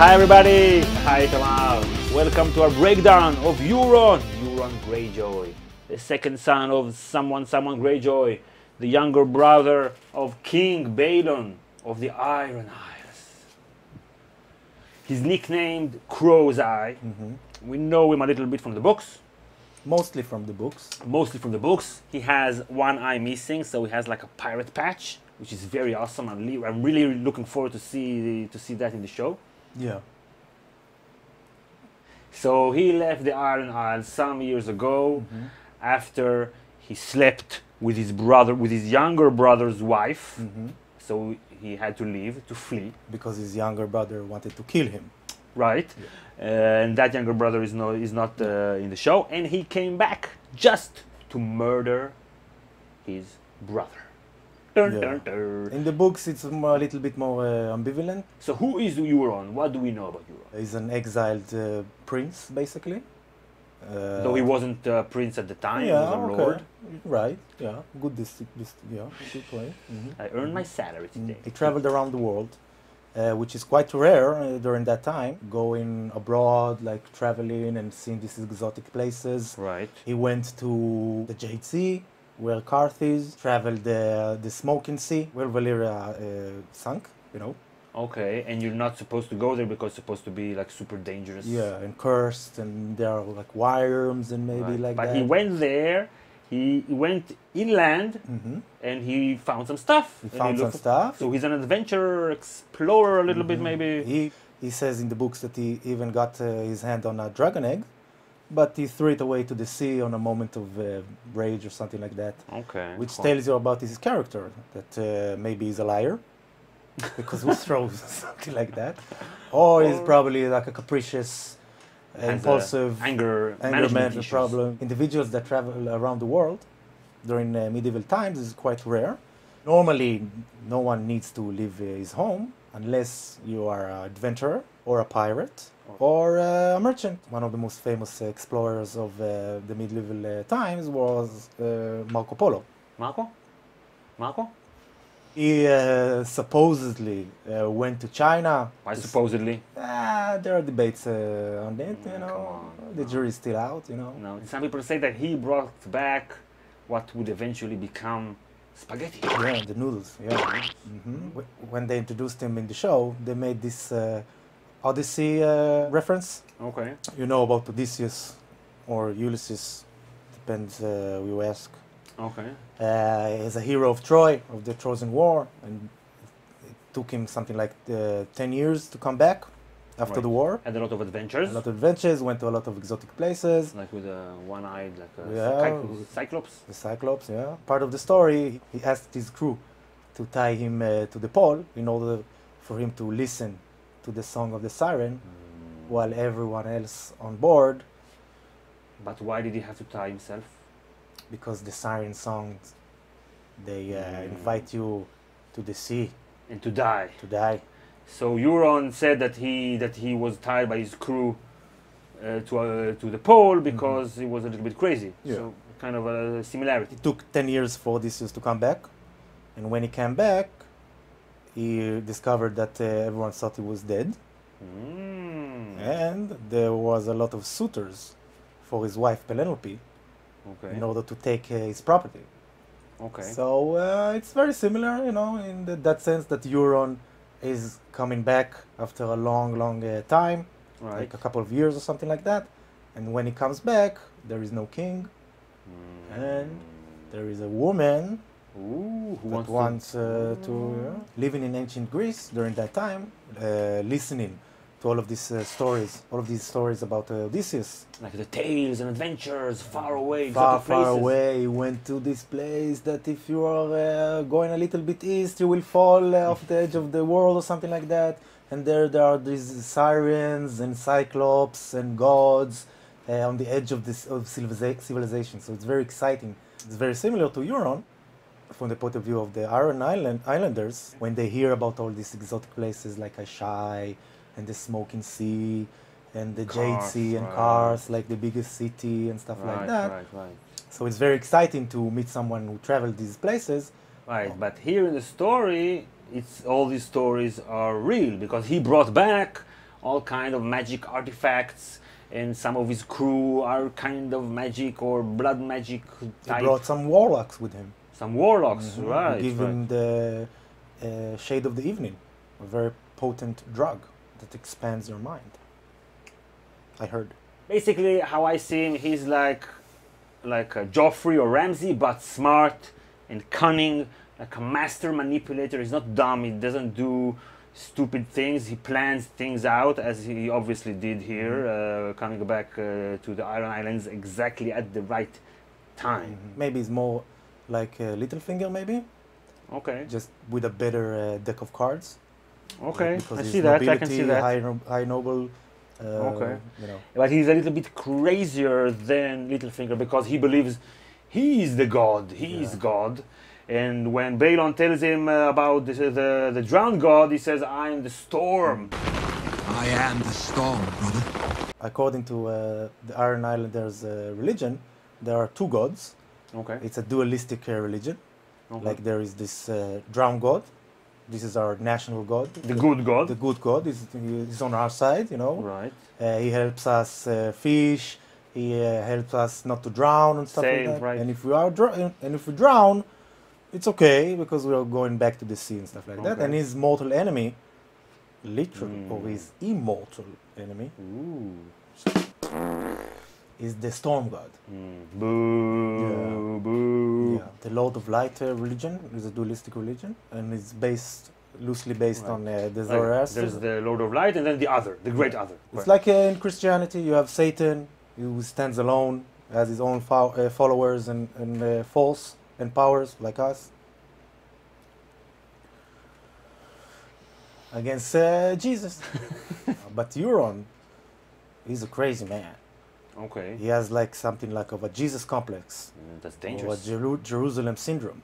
Hi everybody! Hi Kamal! Welcome to our breakdown of Euron Greyjoy, the second son of someone Greyjoy, the younger brother of King Balon of the Iron Islands. He's nicknamed Crow's Eye. We know him a little bit from the books. Mostly from the books. Mostly from the books. He has one eye missing, so he has like a pirate patch, which is very awesome. I'm really looking forward to see that in the show. Yeah. So he left the Iron Isles some years ago, after he slept with his brother, with his younger brother's wife. So he had to leave, to flee, because his younger brother wanted to kill him. Right. Yeah. And that younger brother is not in the show, and he came back just to murder his brother. Yeah. In the books, it's a little bit more ambivalent. So who is Euron? What do we know about Euron? He's an exiled prince, basically. Though he wasn't a prince at the time, yeah, he was a lord. Right, yeah, good good point. I earned my salary today. He traveled around the world, which is quite rare during that time. Going abroad, like traveling and seeing these exotic places. Right. He went to the Jade Sea, where Carth is, traveled the Smoking Sea, where Valyria sunk, you know. Okay, and you're not supposed to go there because it's supposed to be like super dangerous. Yeah, and cursed, and there are like worms and maybe like that. But he went there, he went inland, and he found some stuff. He found some stuff. So he's an adventurer, explorer a little bit maybe. He says in the books that he even got his hand on a dragon egg, but he threw it away to the sea on a moment of rage or something like that. Okay. Which tells you about his character, that maybe he's a liar, because he throws something like that. Or he's probably like a capricious, impulsive, anger management problem. Individuals that travel around the world during medieval times is quite rare. Normally, no one needs to leave his home unless you are an adventurer or a pirate, or a merchant. One of the most famous explorers of the medieval times was Marco Polo. Marco? Marco? He supposedly went to China. Why supposedly? There are debates on it, you know. The jury's still out, you know. No. Some people say that he brought back what would eventually become spaghetti. Yeah, the noodles, yeah. When they introduced him in the show, they made this Odyssey reference. Okay. You know about Odysseus or Ulysses, depends who you ask. Okay. He's a hero of Troy, of the Trojan War, and it took him something like 10 years to come back after the war. Had a lot of adventures. A lot of adventures, went to a lot of exotic places. Like with a one-eyed, like a cyclops. The cyclops, yeah. Part of the story, he asked his crew to tie him to the pole in order for him to listen to the song of the siren, while everyone else on board. But why did he have to tie himself? Because the siren songs, they invite you to the sea and to die. To die. So Euron said that he was tied by his crew to the pole because he was a little bit crazy. Yeah. So kind of a similarity. It took 10 years for Odysseus to come back, and when he came back, he discovered that everyone thought he was dead, and there was a lot of suitors for his wife Penelope, in order to take his property. Okay. So it's very similar, you know, in that sense that Euron is coming back after a long, long time, like a couple of years or something like that, and when he comes back, there is no king, and there is a woman. Ooh, who wants to living in ancient Greece during that time, listening to all of these stories, about Odysseus, like the tales and adventures far away, far away. He went to this place that if you are going a little bit east, you will fall off the edge of the world or something like that. And there are these sirens and cyclops and gods on the edge of this civilization. So it's very exciting. It's very similar to Euron. From the point of view of the Iron Islanders, when they hear about all these exotic places like Asshai and the Smoking Sea and the Jade Sea and Carth, like the biggest city and stuff like that. So it's very exciting to meet someone who traveled these places. But here in the story, all these stories are real because he brought back all kind of magic artifacts, and some of his crew are kind of magic or blood magic type. He brought some warlocks with him. Some warlocks, right. Give him the Shade of the Evening, a very potent drug that expands your mind. I heard. Basically, how I see him, he's like a Joffrey or Ramsay, but smart and cunning, like a master manipulator. He's not dumb, he doesn't do stupid things, he plans things out, as he obviously did here, coming back to the Iron Islands exactly at the right time. Maybe it's more like Littlefinger, maybe? Okay. Just with a better deck of cards. Okay, like, I see that, nobility, I can see that. High noble. Okay, you know. But he's a little bit crazier than Littlefinger because he believes he is the god. He is God, and when Balon tells him about the drowned god, he says, "I am the storm." I am the storm, brother. According to the Iron Islanders' religion, there are two gods. Okay, it's a dualistic religion. Okay. Like there is this drowned god. This is our national god. The good god. The good god is on our side, you know. Right. He helps us fish. He helps us not to drown and stuff like that. Right. And if we are drown, it's okay because we are going back to the sea and stuff like that. And his mortal enemy, literally, or his immortal enemy, is the storm god. Boo. Yeah. Boo. Yeah. The Lord of Light religion is a dualistic religion, and it's based loosely on the Zoroastrians. There's the Lord of Light, and then the other, the great other. It's like in Christianity, you have Satan, who stands alone, has his own followers and force and powers like us, against Jesus. But Euron, he's a crazy man. Okay. He has like something like of a Jesus complex. That's dangerous. Or a Jerusalem syndrome.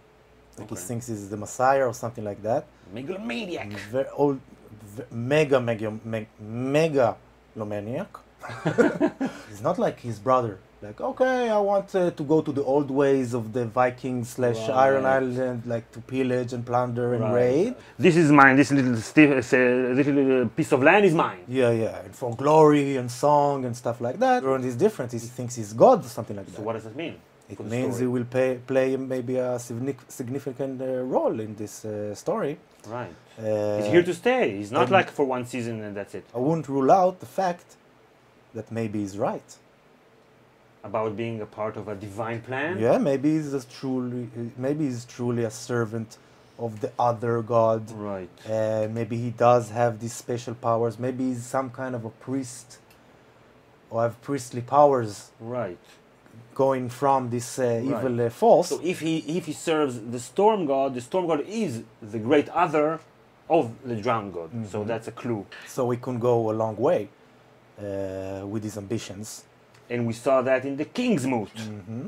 Like he thinks he's the Messiah or something like that. Megalomaniac. Very old, megalomaniac. He's not like his brother. Like, okay, I want to go to the old ways of the Vikings / Iron Island, like to pillage and plunder and raid. This is mine. This little piece of land is mine. Yeah, yeah. And for glory and song and stuff like that. Euron is different. He thinks he's God or something like that. So what does that mean? It means he will play maybe a significant role in this story. Right. He's here to stay. He's not like for one season and that's it. I wouldn't rule out the fact that maybe he's right. About being a part of a divine plan? Yeah, maybe he's truly a servant of the other god. Right. Maybe he does have these special powers. Maybe he's some kind of a priest or have priestly powers. Right. Going from this evil force. So if he serves the storm god is the great other of the drowned god. So that's a clue. So he can go a long way with his ambitions. And we saw that in the King's Moot,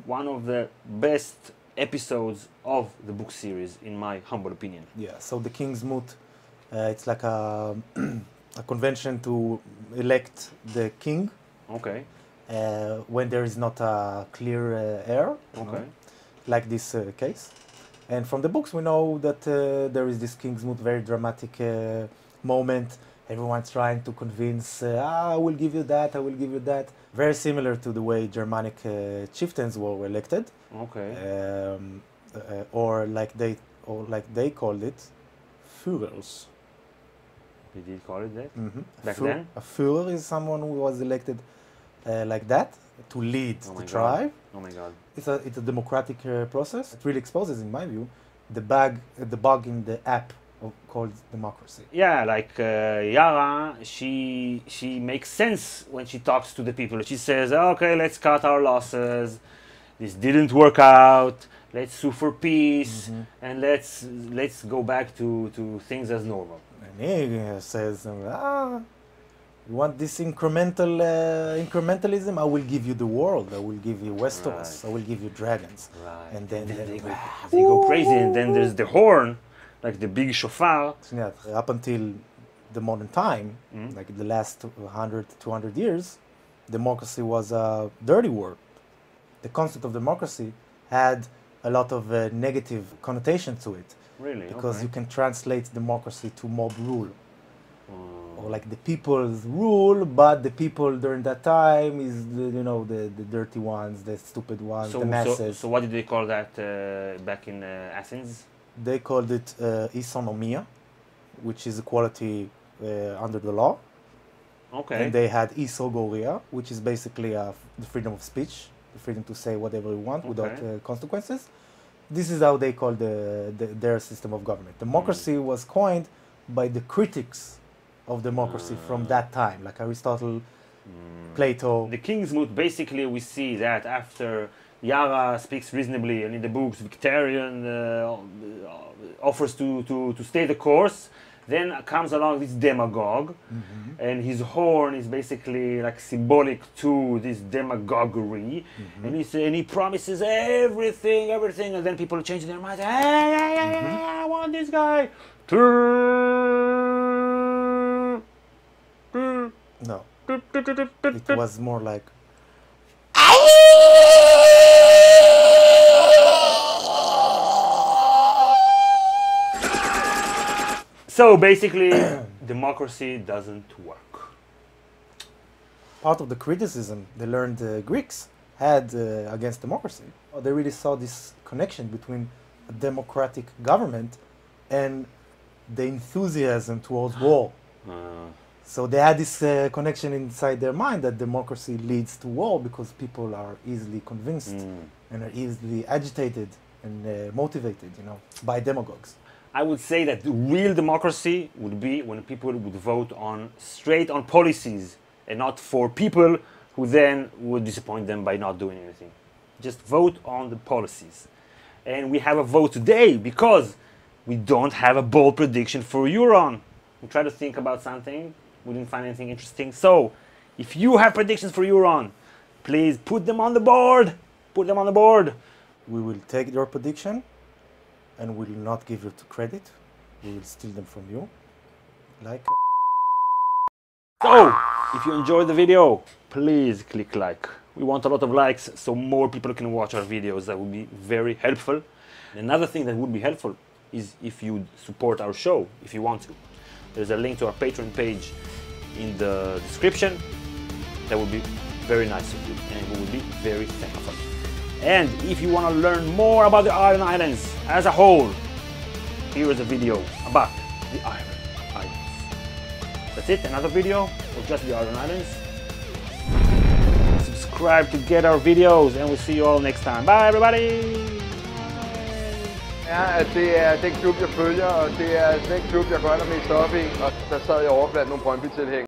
one of the best episodes of the book series, in my humble opinion. Yeah, so the King's Moot, it's like a convention to elect the king. Okay. When there is not a clear heir. Okay. Like this case. And from the books we know that there is this King's Moot, very dramatic moment. Everyone's trying to convince, I will give you that, I will give you that. Very similar to the way Germanic chieftains were elected. Okay. Or like they called it, Führers. They did call it that? Back then? A Führer is someone who was elected like that, to lead the tribe. Oh my God. It's a democratic process. It really exposes, in my view, the bug in the app called democracy. Yeah, like Yara, she makes sense when she talks to the people. She says, okay, let's cut our losses. This didn't work out. Let's sue for peace. And let's go back to things as normal. And he says, you want this incrementalism? I will give you the world. I will give you Westeros. I will give you dragons. Right. And then they go crazy. And then there's the horn. Like the big shofar. Yeah, up until the modern time, like the last 100, 200 years, democracy was a dirty word. The concept of democracy had a lot of negative connotation to it. Really? Because you can translate democracy to mob rule like the people's rule, but the people during that time is, you know, the dirty ones, the stupid ones, so, the masses. So what did they call that back in Athens? They called it isonomia, which is equality under the law. Okay. And they had isogoria, which is basically the freedom of speech, the freedom to say whatever you want, okay, without consequences. This is how they call their system of government. Democracy was coined by the critics of democracy from that time, like Aristotle, Plato. The King's Moot, basically we see that after Yara speaks reasonably, and in the books Victarion offers to stay the course, then comes along this demagogue, and his horn is basically like symbolic to this demagoguery, and he promises everything, and then people change their minds. Hey, I want this guy. No, it was more like. So basically, democracy doesn't work. Part of the criticism they learned Greeks had against democracy, they really saw this connection between a democratic government and the enthusiasm towards war. So they had this connection inside their mind that democracy leads to war because people are easily convinced and are easily agitated and motivated, you know, by demagogues. I would say that the real democracy would be when people would vote on straight on policies and not for people who then would disappoint them by not doing anything. Just vote on the policies. And we have a vote today because we don't have a bold prediction for Euron. We try to think about something, we didn't find anything interesting. So if you have predictions for Euron, please put them on the board. Put them on the board. We will take your prediction, and we will not give you credit. We will steal them from you. Like. So, if you enjoyed the video, please click like. We want a lot of likes so more people can watch our videos. That would be very helpful. Another thing that would be helpful is if you support our show, if you want to. There's a link to our Patreon page in the description. That would be very nice of you, and we would be very thankful. And if you want to learn more about the Iron Islands as a whole, here is a video about the Iron Islands. That's it, another video of just the Iron Islands. Subscribe to get our videos, and we'll see you all next time. Bye, everybody! Ja, at det den klub, jeg følger, og det den klub, jeg går mest op I. Og der sad jeg overblandt nogle Brøndby-tilhængere.